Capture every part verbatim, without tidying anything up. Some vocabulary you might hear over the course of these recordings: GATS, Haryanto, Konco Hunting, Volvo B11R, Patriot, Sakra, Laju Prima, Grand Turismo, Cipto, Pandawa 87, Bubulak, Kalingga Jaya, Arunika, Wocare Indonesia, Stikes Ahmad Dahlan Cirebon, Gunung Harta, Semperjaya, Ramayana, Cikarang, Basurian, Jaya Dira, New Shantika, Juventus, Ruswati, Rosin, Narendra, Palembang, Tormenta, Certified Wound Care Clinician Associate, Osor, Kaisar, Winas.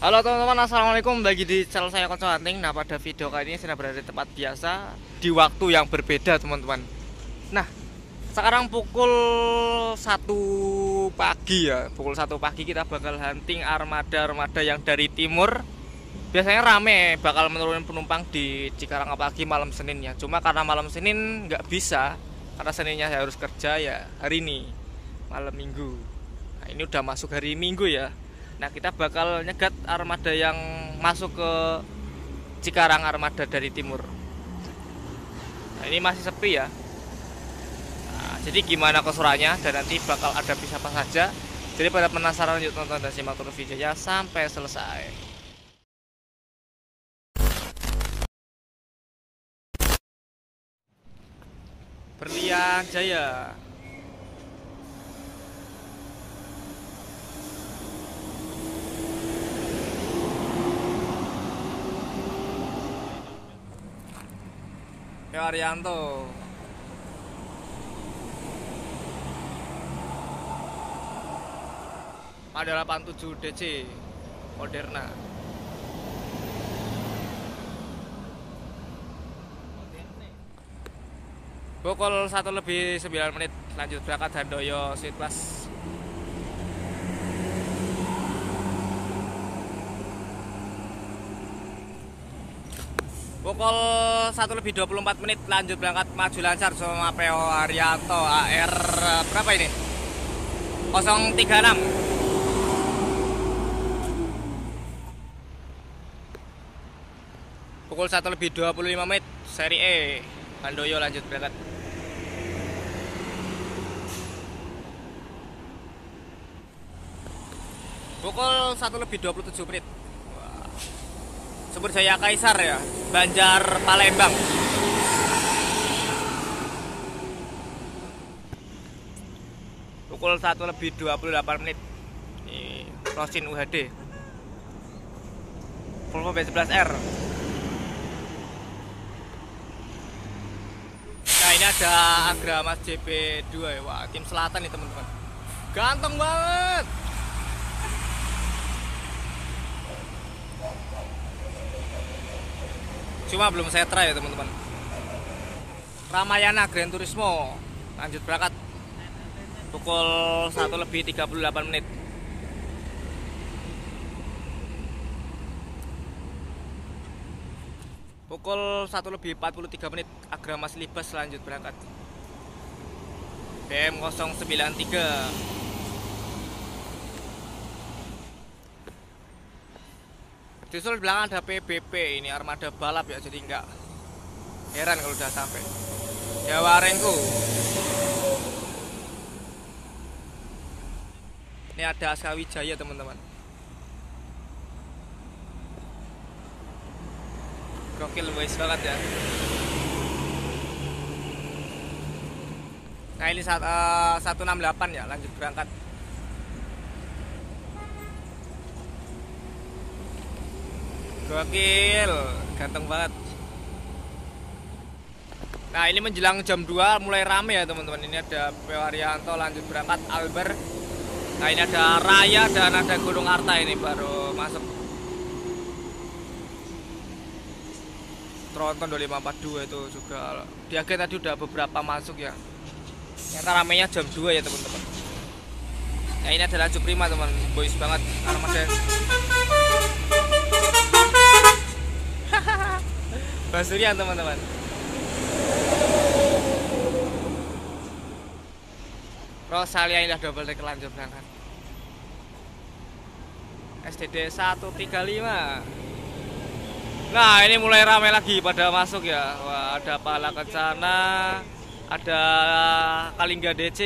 Halo teman-teman, assalamualaikum. Bagi di channel saya Konco Hunting. Nah pada video kali ini saya berada di tempat biasa di waktu yang berbeda teman-teman. Nah sekarang pukul satu pagi ya, pukul satu pagi kita bakal hunting armada-armada yang dari timur. Biasanya rame bakal menurunkan penumpang di Cikarang pagi malam Senin ya. Cuma karena malam Senin nggak bisa, karena Seninnya saya harus kerja ya hari ini, malam Minggu. Nah ini udah masuk hari Minggu ya. Nah kita bakal nyegat armada yang masuk ke Cikarang, armada dari timur. Nah ini masih sepi ya. Nah, jadi gimana keseruannya dan nanti bakal ada bis apa saja. Jadi pada penasaran yuk tonton dan simak terus videonya sampai selesai. Berlian Jaya. P O Haryanto. Pandawa delapan tujuh D C Moderna. Pukul satu lebih sembilan menit lanjut berangkat Bandoyo Suite Plus. Pukul satu lebih dua puluh empat menit lanjut berangkat maju lancar sama P O Haryanto A R berapa ini? nol tiga enam. Pukul satu lebih dua puluh lima menit seri E Bandoyo lanjut berangkat. Pukul satu lebih dua puluh tujuh menit Semperjaya Kaisar ya, Banjar Palembang. Pukul satu lebih dua puluh delapan menit ini Rosin U H D Volvo B sebelas R. Nah ini ada Agra Mas J P dua ya. Wah, tim selatan nih teman-teman, ganteng banget. Cuma belum saya try ya teman-teman. Ramayana Grand Turismo lanjut berangkat pukul satu lebih tiga puluh delapan menit. Pukul satu lebih empat puluh tiga menit Agra Mas Libas lanjut berangkat B M nol sembilan tiga. Disusul belakang ada P B P, ini armada balap ya, jadi enggak heran kalau udah sampai Jawa Rengku. Ini ada Aska Wijaya teman-teman. Gokil boys banget ya. Nah ini saat, uh, satu enam delapan ya, lanjut berangkat. Gokil, ganteng banget. Nah ini menjelang jam dua mulai rame ya teman-teman. Ini ada P O Haryanto lanjut berangkat Albert. Nah ini ada Raya dan ada Gunung Harta ini baru masuk. Tronton dua lima empat dua itu juga di agen tadi udah beberapa masuk ya. Ternyata ramenya jam dua ya teman-teman. Nah ini ada Laju Prima teman, boys banget armada. Basurian teman-teman. Rosalia Indah double deck lanjut berangkat S D D satu tiga lima. Nah ini mulai ramai lagi pada masuk ya. Wah, ada Pala Kencana, ada Kalingga D C,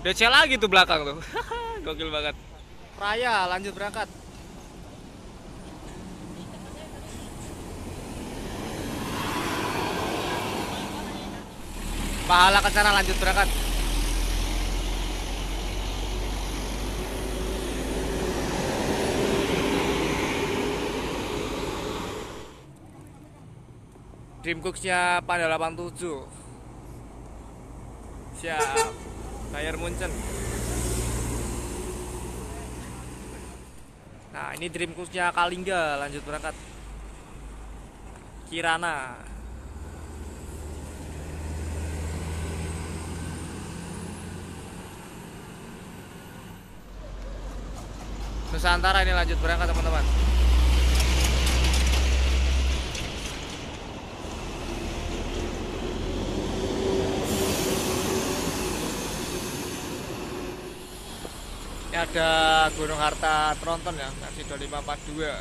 D C lagi tuh belakang tuh. Gokil banget. Raya lanjut berangkat. Pala Kencana lanjut berangkat. Dream Cooks-nya Pandawa delapan tujuh. Siap. Bayar Munchen. Nah, ini dream course-nya Kalingga, lanjut berangkat. Kirana. Nusantara ini lanjut berangkat, teman-teman. Ini ada Gunung Harta Tronton ya, versi dua lima empat dua.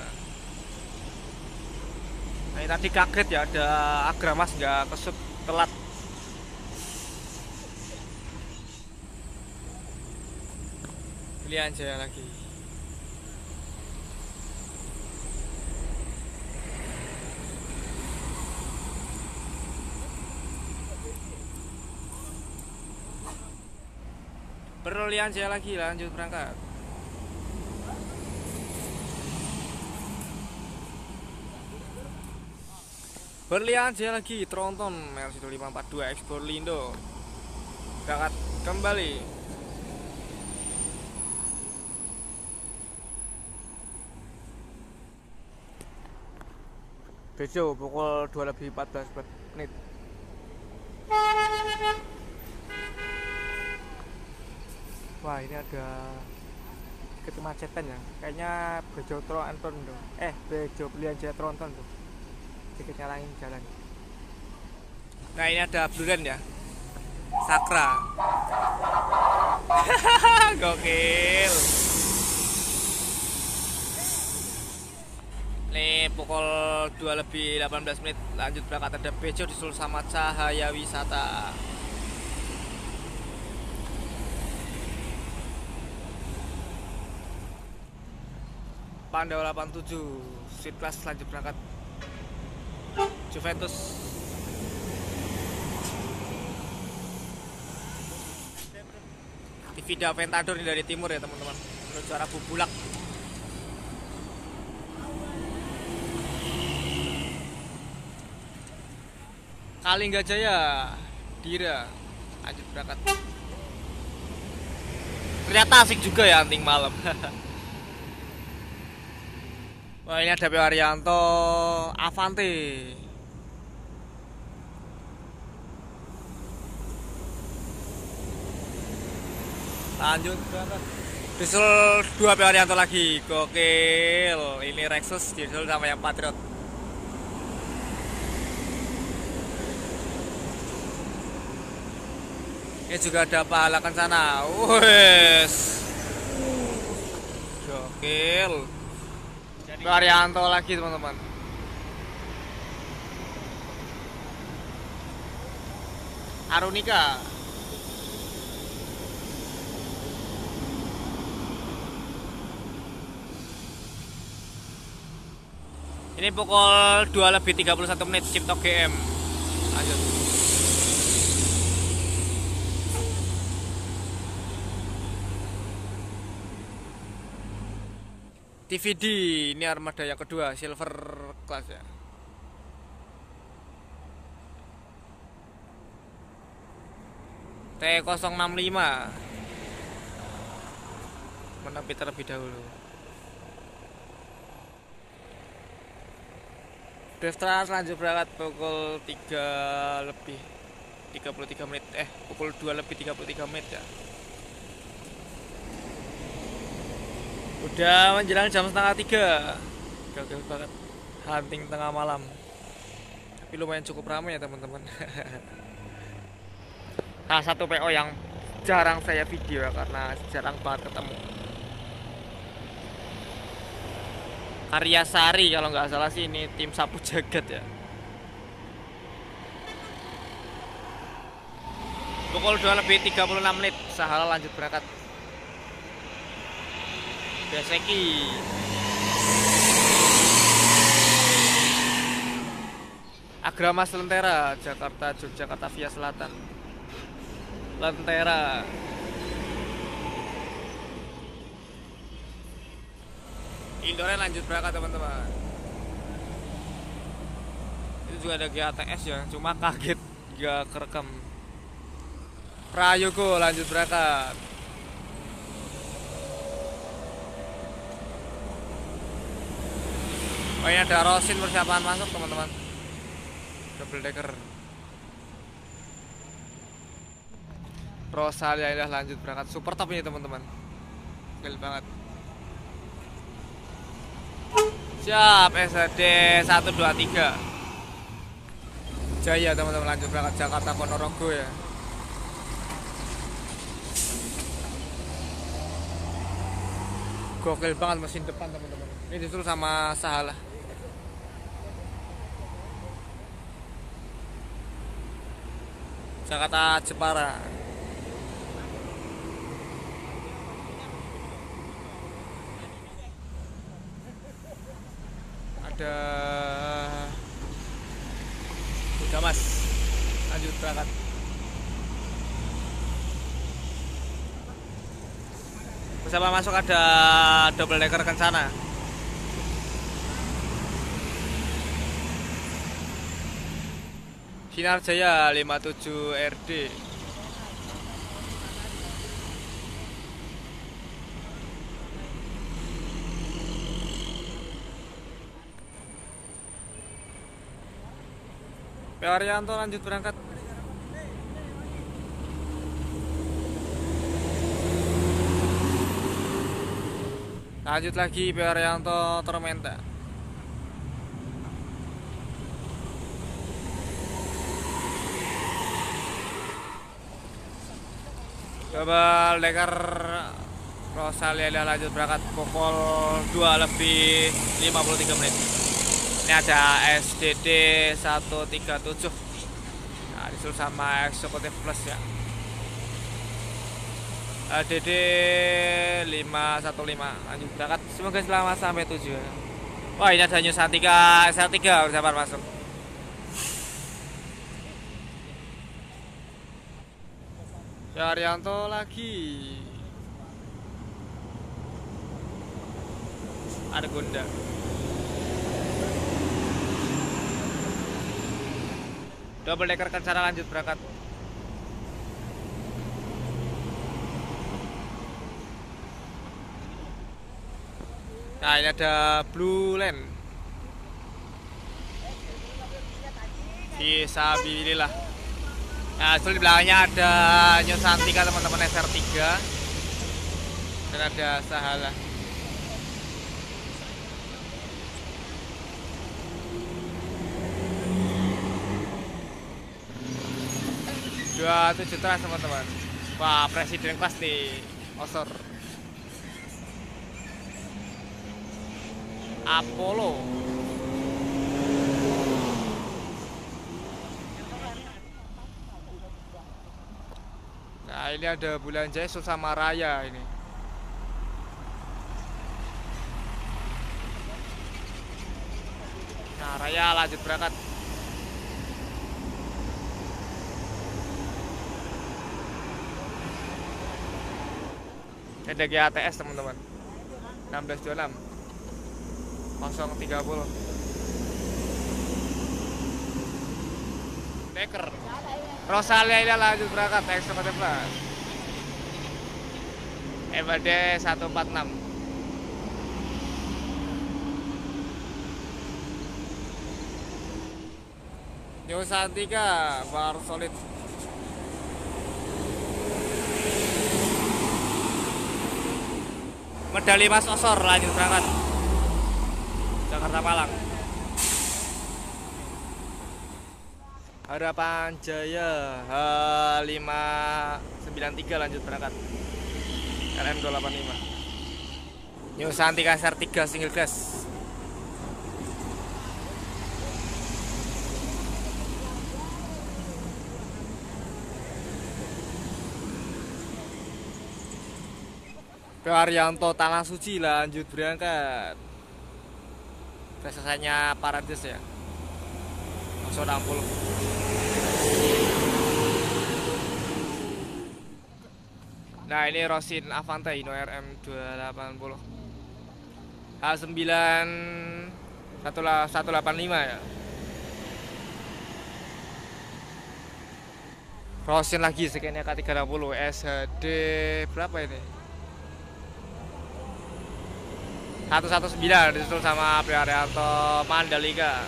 Nah, ini tadi kaget ya, ada Agra Mas nggak kesut, telat. Berlian Jaya lagi. Berlian Jaya lagi, lanjut berangkat. Berlian Jaya lagi, Tronton, Mercy dua lima empat dua, ekspor Lindo. Berangkat kembali. Bejo, pukul dua lebih empat belas menit. Wah, ini ada kemacetan ya. Kayaknya Bejo Tronton dong. Eh, Bejo Berlian Jaya Tronton tuh. Nyalain jalan. Nah, ini ada Bluren ya, Sakra. Gokil. Nih pukul dua lebih delapan belas menit, lanjut berangkat. Ada Bejo di Sul sama Cahaya Wisata. Pandawa delapan tujuh Sitlas lanjut berangkat. Juventus. Tivida Ventador ini dari timur ya teman-teman, menuju arah Bubulak. Kalingga Jaya Dira lanjut berangkat. Ternyata asik juga ya hunting malam. Wah, ini ada P O Haryanto Avante. Lanjut berangkat. Diesel dua P O Haryanto lagi. Gokil. Ini Rexus diesel sama yang Patriot. Ini juga ada Pala Kencana. Wes. Gokil. P O Haryanto lagi, teman-teman. Arunika. Ini pukul dua lebih tiga puluh satu menit, Cipto G M. Lanjut. T V D, ini armada yang kedua, silver class ya. T nol enam lima menepi terlebih dahulu. Driftran lanjut berangkat pukul tiga lebih tiga puluh tiga menit, eh pukul dua lebih tiga puluh tiga menit ya. Udah menjelang jam setengah tiga. Gokil banget hunting tengah malam. Tapi lumayan cukup ramai ya teman-teman. Nah, satu P O yang jarang saya video ya, karena jarang banget ketemu. Karya Sari kalau nggak salah sih, ini tim sapu jagat ya. Pukul dua lebih tiga puluh enam menit, Sahala lanjut berangkat. Beseki. Agra Mas Lentera, Jakarta Yogyakarta via selatan. Lentera. Indoornya lanjut berangkat teman-teman. Itu juga ada G A T S ya, cuma kaget nggak kerekam. Prayogo lanjut berangkat. Oh ini ada Rosin persiapan masuk teman-teman. Double decker. Rosalia Indah lanjut berangkat. Super top ini teman-teman. Gil banget. Siap S D satu dua tiga Jaya teman-teman, lanjut berangkat Jakarta Ponorogo ya. Gokil banget mesin depan teman-teman. Ini disuruh sama Sahala. Jakarta Jepara. Ada udah mas, lanjut berangkat. Bersama masuk ada double decker Kencana. Sinar Jaya lima tujuh R D. P O Haryanto lanjut berangkat. Lanjut lagi P O Haryanto Tormenta. Double decker Rosalia Indah lanjut berangkat pukul dua lebih lima puluh tiga menit. Ini ada S D D satu tiga tujuh. Nah, disuruh sama eksekutif plus ya. D D lima satu lima lanjut berangkat. Semoga selamat sampai tujuan. Wah, ini ada New Shantika S R tiga persiapan masuk. Haryanto lagi. Argonda. Double decker Kencana lanjut berangkat. Nah, ini ada Blue Land. Bismillah. Nah, di belakangnya ada New Shantika teman-teman S R tiga dan ada Sahala. dua tujuh teras teman-teman. Wah, presiden pasti Osor. Apollo ini ada Berlian Jaya sama Raya ini. Nah, Raya lanjut berangkat. Ada G A T S teman-teman. enam belas dua puluh enam nol tiga puluh. Deker. Rosalia ini lanjut berangkat ekstra plus. M D satu empat enam. New Shantika bar solid. Medali Mas Osor lanjut berangkat Jakarta Malang. Harapan Jaya H lima sembilan tiga lanjut berangkat L M dua delapan lima. New Shantika Kaisar tiga single class. Haryanto Tanah Suci lanjut berangkat. Selesainya Paradis ya. Osor enam puluh. Nah, ini Rosin Avante Ino R M dua delapan nol H sembilan satu delapan lima ya. Rosin lagi sekiannya K tiga nol S H D berapa ini? satu satu sembilan disusul sama P O Haryanto Mandalika.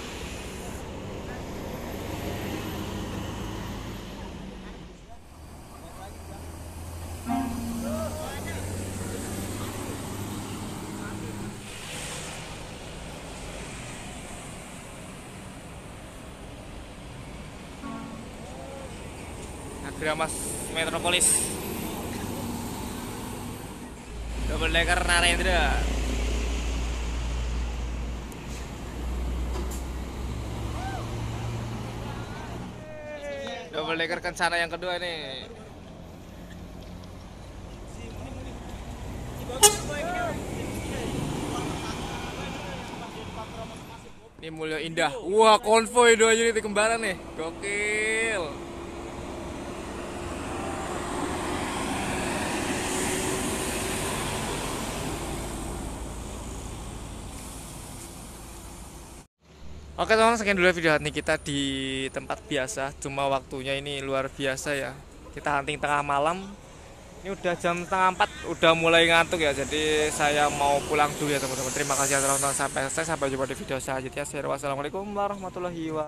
Agra Mas Metropolis double decker Narendra. Double decker Kencana yang kedua nih. Ini Mulyo Indah. Wah, konvoy dua unit kembaran nih. Gokil. Oke teman-teman, sekian dulu video hunting kita di tempat biasa. Cuma waktunya ini luar biasa ya. Kita hunting tengah malam. Ini udah jam setengah empat, udah mulai ngantuk ya. Jadi saya mau pulang dulu ya teman-teman. Terima kasih telah menonton sampai selesai. Sampai jumpa di video selanjutnya. Wassalamualaikum warahmatullahi wabarakatuh.